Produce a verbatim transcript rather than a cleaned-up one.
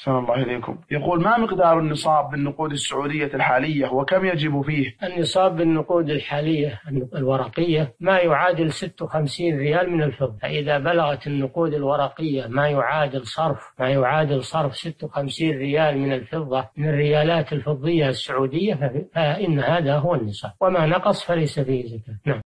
أحسن الله إليكم. يقول ما مقدار النصاب بالنقود السعودية الحالية وكم يجب فيه؟ النصاب بالنقود الحالية الورقية ما يعادل ستة وخمسين ريال من الفضة، فإذا بلغت النقود الورقية ما يعادل صرف ما يعادل صرف ستة وخمسين ريال من الفضة من الريالات الفضية السعودية فإن هذا هو النصاب، وما نقص فليس فيه زكاة. نعم.